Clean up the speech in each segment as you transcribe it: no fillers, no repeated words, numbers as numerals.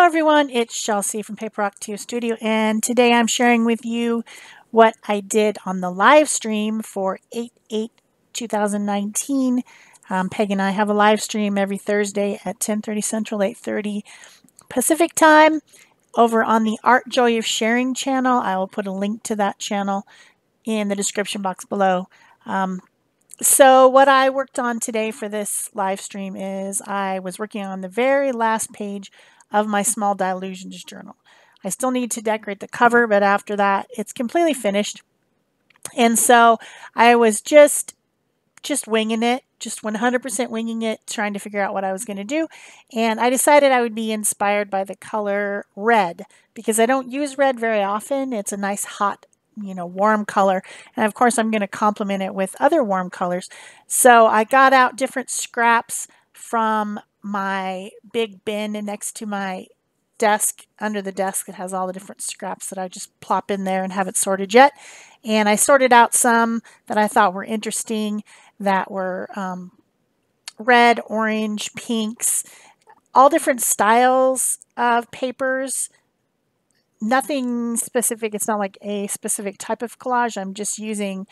Hello everyone, it's Chelsea from PaperOcotilloStudio, and today I'm sharing with you what I did on the live stream for 8/8/2019. Peg and I have a live stream every Thursday at 10:30 Central, 8:30 Pacific Time over on the Art Joy of Sharing channel. I will put a link to that channel in the description box below. So what I worked on today for this live stream is I was working on the very last page of my small Dylusions journal. I still need to decorate the cover, but after that, it's completely finished. And so I was just winging it, just 100% winging it, trying to figure out what I was going to do. And I decided I would be inspired by the color red, because I don't use red very often. It's a nice hot, you know, warm color. And of course, I'm going to complement it with other warm colors. So I got out different scraps from my big bin next to my desk. Under the desk, it has all the different scraps that I just plop in there and haven't sorted yet. And I sorted out some that I thought were interesting, that were red, orange, pinks, all different styles of papers. Nothing specific. It's not like a specific type of collage. I'm just using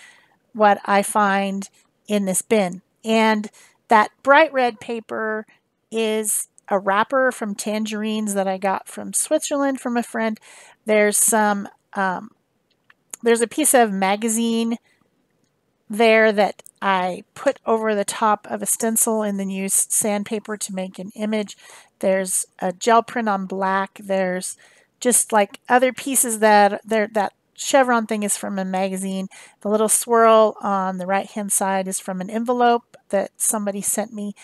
what I find in this bin. And that bright red paper is a wrapper from tangerines that I got from Switzerland from a friend. There's some, there's a piece of magazine there that I put over the top of a stencil and then used sandpaper to make an image. There's a gel print on black. There's just like other pieces that that chevron thing is from a magazine. The little swirl on the right-hand side is from an envelope that somebody sent me.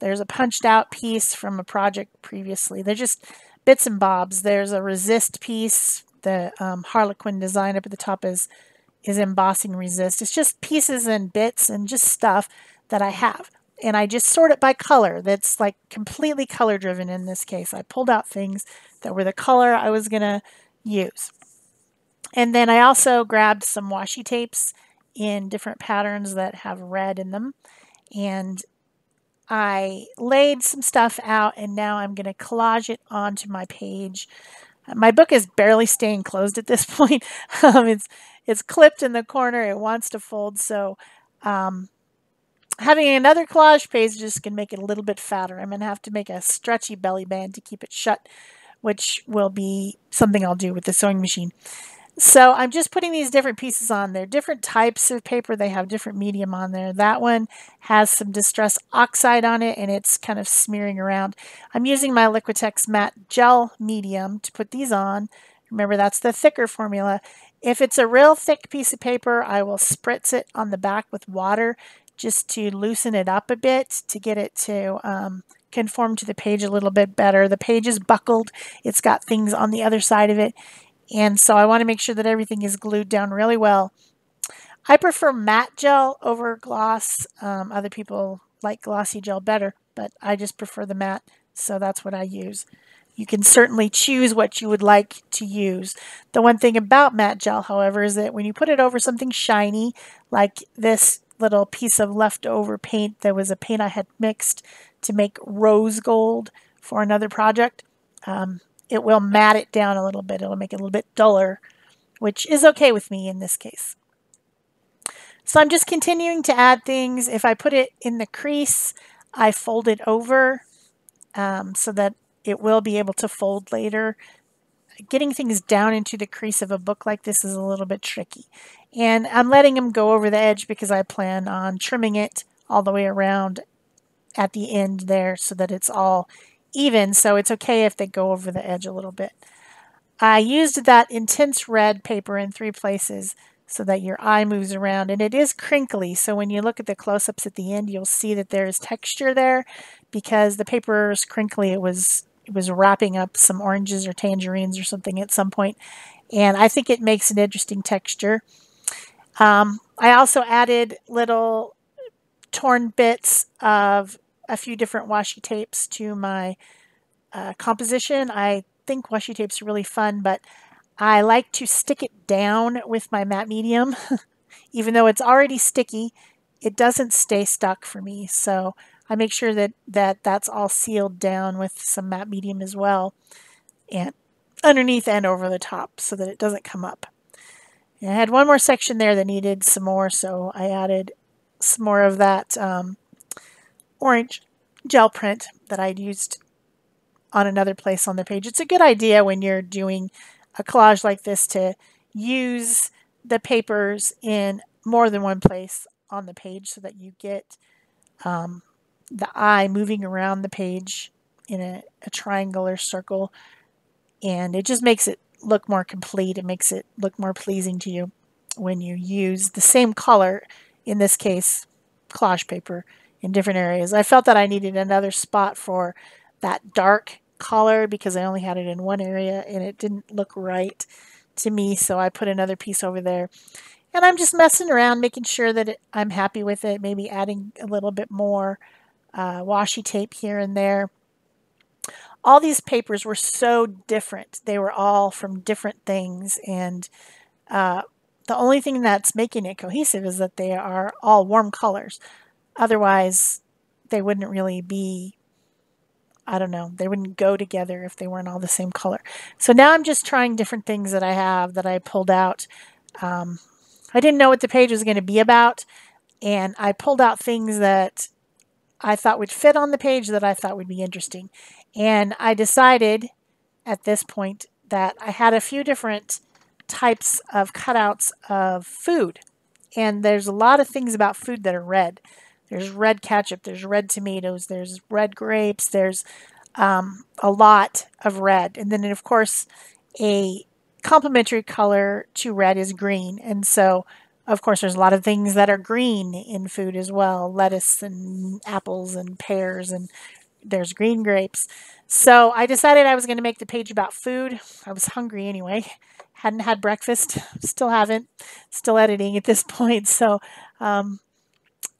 There's a punched out piece from a project previously. They're just bits and bobs. There's a resist piece. The Harlequin design up at the top is embossing resist. It's just pieces and bits and just stuff that I have. And I just sort it by color. That's like completely color driven in this case. I pulled out things that were the color I was going to use. And then I also grabbed some washi tapes in different patterns that have red in them. And I laid some stuff out, and now I'm going to collage it onto my page. My book is barely staying closed at this point. It's clipped in the corner. It wants to fold. So having another collage page is just going to make it a little bit fatter. I'm going to have to make a stretchy belly band to keep it shut, which will be something I'll do with the sewing machine. So I'm just putting these different pieces on. They're different types of paper. They have different medium on there. That one has some distress oxide on it, and it's kind of smearing around. I'm using my Liquitex Matte Gel Medium to put these on. Remember, that's the thicker formula. If it's a real thick piece of paper, I will spritz it on the back with water just to loosen it up a bit, to get it to conform to the page a little bit better. The page is buckled. It's got things on the other side of it. And so I want to make sure that everything is glued down really well. I prefer matte gel over gloss. Other people like glossy gel better, but I just prefer the matte, so that's what I use. You can certainly choose what you would like to use. The one thing about matte gel, however, is that when you put it over something shiny, like this little piece of leftover paint, there was a paint I had mixed to make rose gold for another project. It will matte it down a little bit. It'll make it a little bit duller, which is okay with me in this case. So I'm just continuing to add things. If I put it in the crease, I fold it over so that it will be able to fold later. Getting things down into the crease of a book like this is a little bit tricky. And I'm letting them go over the edge because I plan on trimming it all the way around at the end there so that it's all even, so it's okay if they go over the edge a little bit. I used that intense red paper in three places so that your eye moves around, and it is crinkly, so when you look at the close-ups at the end, you'll see that there is texture there because the paper is crinkly. It was wrapping up some oranges or tangerines or something at some point, and I think it makes an interesting texture. I also added little torn bits of a few different washi tapes to my composition. I think washi tapes are really fun, but I like to stick it down with my matte medium. Even though it's already sticky, it doesn't stay stuck for me. So I make sure that that's all sealed down with some matte medium as well, and underneath and over the top so that it doesn't come up. And I had one more section there that needed some more, so I added some more of that orange gel print that I'd used on another place on the page. It's a good idea when you're doing a collage like this to use the papers in more than one place on the page so that you get the eye moving around the page in a triangle or circle, and it just makes it look more complete. It makes it look more pleasing to you when you use the same color, in this case collage paper, in different areas. I felt that I needed another spot for that dark color because I only had it in one area and it didn't look right to me, so I put another piece over there. And I'm just messing around, making sure that I'm happy with it, maybe adding a little bit more washi tape here and there. All these papers were so different. They were all from different things, and the only thing that's making it cohesive is that they are all warm colors. Otherwise, they wouldn't really be, I don't know, they wouldn't go together if they weren't all the same color. So now I'm just trying different things that I have that I pulled out. I didn't know what the page was going to be about, and I pulled out things that I thought would fit on the page, that I thought would be interesting. And I decided at this point that I had a few different types of cutouts of food. And there's a lot of things about food that are red. There's red ketchup, there's red tomatoes, there's red grapes, there's a lot of red. And then, of course, a complementary color to red is green. And so, of course, there's a lot of things that are green in food as well. Lettuce and apples and pears, and there's green grapes. So I decided I was going to make the page about food. I was hungry anyway. Hadn't had breakfast. Still haven't. Still editing at this point. So I'm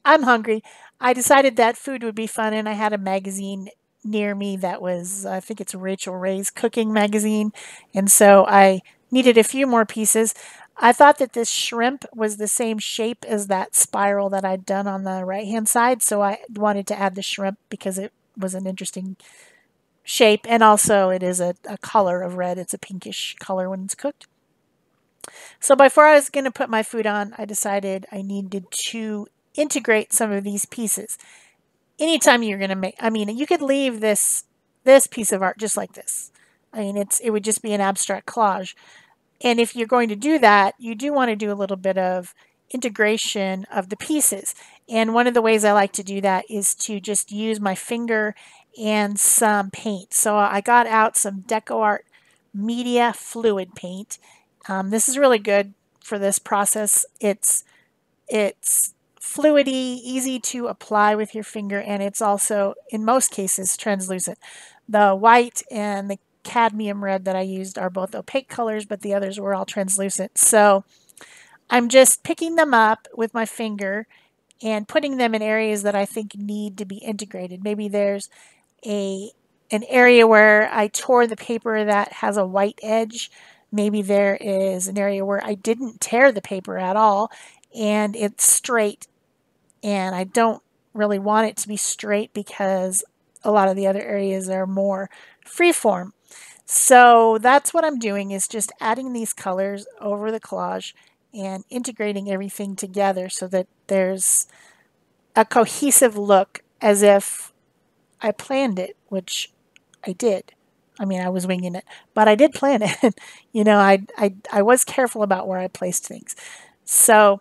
hungry. I decided that food would be fun, and I had a magazine near me that was, I think it's Rachel Ray's cooking magazine. And so I needed a few more pieces. I thought that this shrimp was the same shape as that spiral that I'd done on the right-hand side. So I wanted to add the shrimp because it was an interesting shape. And also it is a color of red. It's a pinkish color when it's cooked. So before I was going to put my food on, I decided I needed to integrate some of these pieces. Anytime you're going to make, I mean, you could leave this piece of art just like this. I mean, it would just be an abstract collage. And if you're going to do that, you do want to do a little bit of integration of the pieces. And one of the ways I like to do that is to just use my finger and some paint. So I got out some DecoArt Media Fluid Paint. This is really good for this process. It's fluidy, easy to apply with your finger, and it's also, in most cases, translucent. The white and the cadmium red that I used are both opaque colors, but the others were all translucent. So I'm just picking them up with my finger and putting them in areas that I think need to be integrated. Maybe there's an area where I tore the paper that has a white edge. Maybe there is an area where I didn't tear the paper at all and it's straight, and I don't really want it to be straight because a lot of the other areas are more freeform. So that's what I'm doing, is just adding these colors over the collage and integrating everything together so that there's a cohesive look as if I planned it, which I did. I mean, I was winging it, but I did plan it. You know, I was careful about where I placed things. So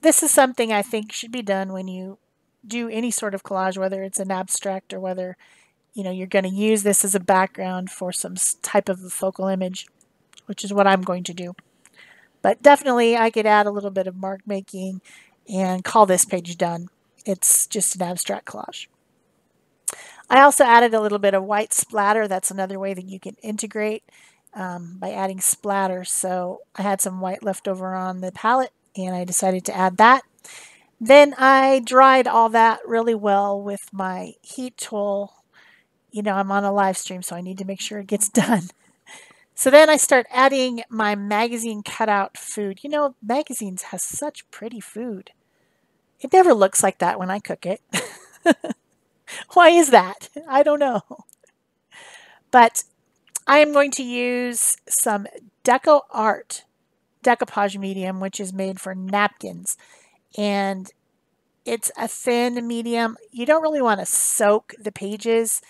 this is something I think should be done when you do any sort of collage, whether it's an abstract or whether you're going to use this as a background for some type of a focal image, which is what I'm going to do. But definitely I could add a little bit of mark making and call this page done. It's just an abstract collage. I also added a little bit of white splatter. That's another way that you can integrate by adding splatter. So I had some white left over on the palette and I decided to add that. Then I dried all that really well with my heat tool. You know, I'm on a live stream, so I need to make sure it gets done. So then I start adding my magazine cutout food. You know, magazines has such pretty food. It never looks like that when I cook it. Why is that? I don't know. But I am going to use some DecoArt decoupage medium, which is made for napkins. And it's a thin medium. You don't really want to soak the pages,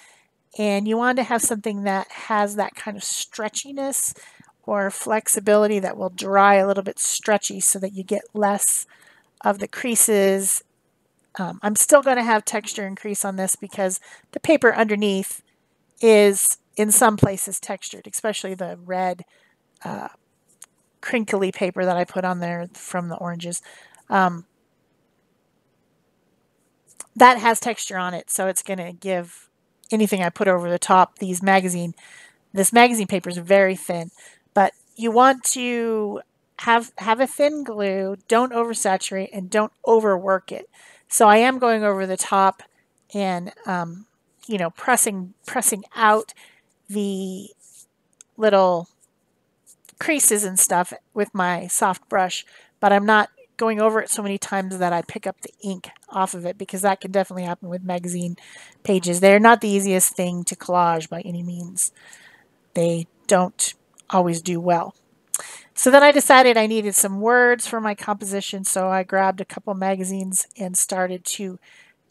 and you want to have something that has that kind of stretchiness or flexibility that will dry a little bit stretchy so that you get less of the creases. I'm still going to have texture and crease on this because the paper underneath is in some places textured, especially the red crinkly paper that I put on there from the oranges. That has texture on it, so it's going to give anything I put over the top. This magazine paper is very thin, but you want to have a thin glue. Don't oversaturate and don't overwork it. So I am going over the top and you know, pressing out the little creases and stuff with my soft brush, but I'm not going over it so many times that I pick up the ink off of it, because that can definitely happen with magazine pages. They're not the easiest thing to collage by any means. They don't always do well. So then I decided I needed some words for my composition, so I grabbed a couple magazines and started to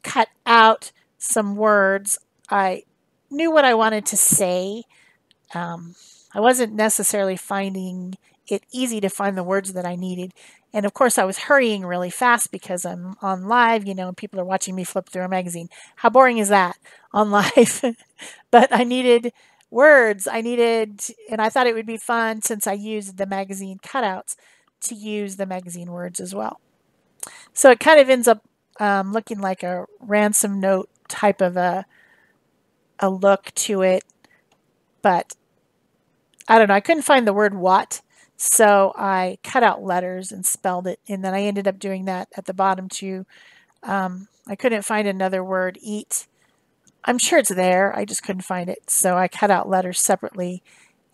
cut out some words. I knew what I wanted to say. I wasn't necessarily finding it easy to find the words that I needed. And of course I was hurrying really fast because I'm on live, you know, and people are watching me flip through a magazine. How boring is that on live? But I needed words. And I thought it would be fun, since I used the magazine cutouts, to use the magazine words as well. So it kind of ends up looking like a ransom note type of a look to it. But I don't know, I couldn't find the word what, so I cut out letters and spelled it, and then I ended up doing that at the bottom too. I couldn't find another word, eat. I'm sure it's there, I just couldn't find it, so I cut out letters separately.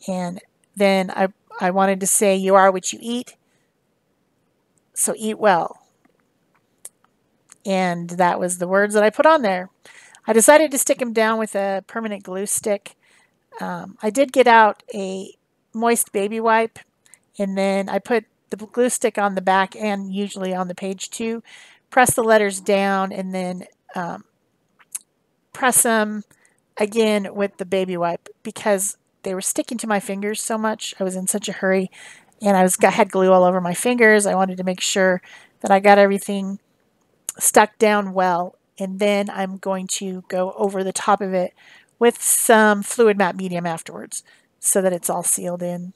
And then I wanted to say, you are what you eat, so eat well. And that was the words that I put on there. I decided to stick them down with a permanent glue stick. I did get out a moist baby wipe, and then I put the glue stick on the back and usually on the page too. Press the letters down and then press them again with the baby wipe, because they were sticking to my fingers so much. I was in such a hurry, and I had glue all over my fingers. I wanted to make sure that I got everything stuck down well. And then I'm going to go over the top of it with some fluid matte medium afterwards, so that it's all sealed in.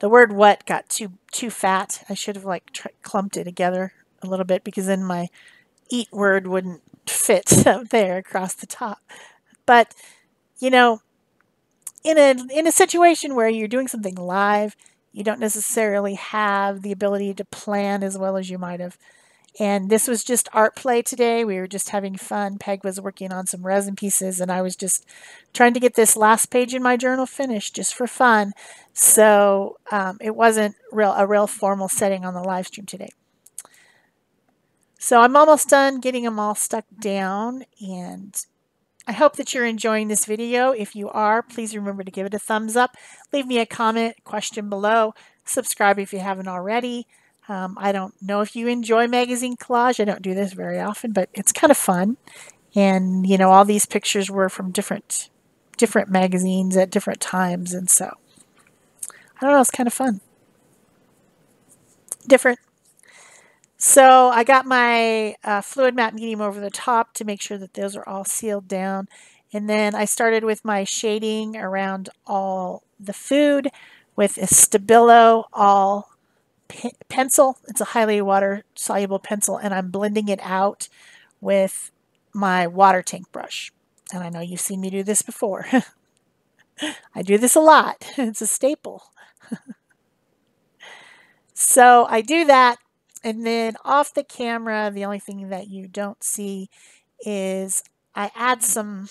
The word what got too fat. I should have clumped it together a little bit, because then my eat word wouldn't fit up there across the top. But you know, in a situation where you're doing something live, you don't necessarily have the ability to plan as well as you might have. And this was just art play today. We were just having fun. Peg was working on some resin pieces, and I was just trying to get this last page in my journal finished just for fun. So it wasn't a real formal setting on the live stream today. So I'm almost done getting them all stuck down, and I hope that you're enjoying this video. If you are, please remember to give it a thumbs up. Leave me a comment, question below. Subscribe if you haven't already. I don't know if you enjoy magazine collage. I don't do this very often, but it's kind of fun. And, you know, all these pictures were from different magazines at different times. And so, I don't know, it's kind of fun. Different. So, I got my fluid matte medium over the top to make sure that those are all sealed down. And then I started with my shading around all the food with a Stabilo all pencil. It's a highly water soluble pencil, and I'm blending it out with my water tank brush. And I know you've seen me do this before. I do this a lot. It's a staple. So I do that, and then off the camera, the only thing that you don't see is I add some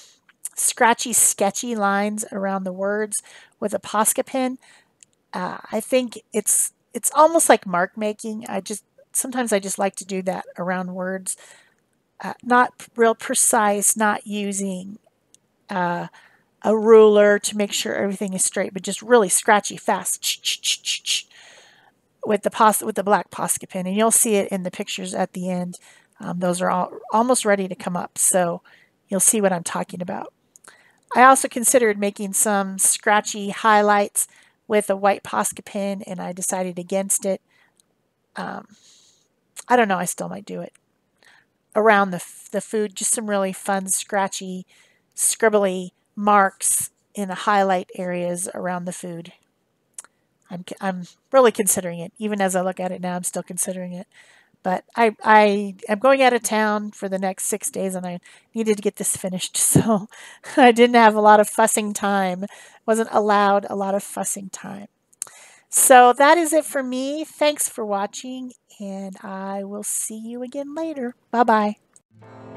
scratchy, sketchy lines around the words with a Posca pen. I think it's almost like mark making. I just like to do that around words. not real precise, not using a ruler to make sure everything is straight, but just really scratchy fast with the black Posca pen. And you'll see it in the pictures at the end. Those are all almost ready to come up, so you'll see what I'm talking about. I also considered making some scratchy highlights with a white Posca pen, and I decided against it. I don't know, I still might do it. Around the food, just some really fun, scratchy, scribbly marks in the highlight areas around the food. I'm really considering it. Even as I look at it now, I'm still considering it. But I am going out of town for the next 6 days, and I needed to get this finished, so I didn't have a lot of fussing time. Wasn't allowed a lot of fussing time. So that is it for me. Thanks for watching, and I will see you again later. Bye-bye.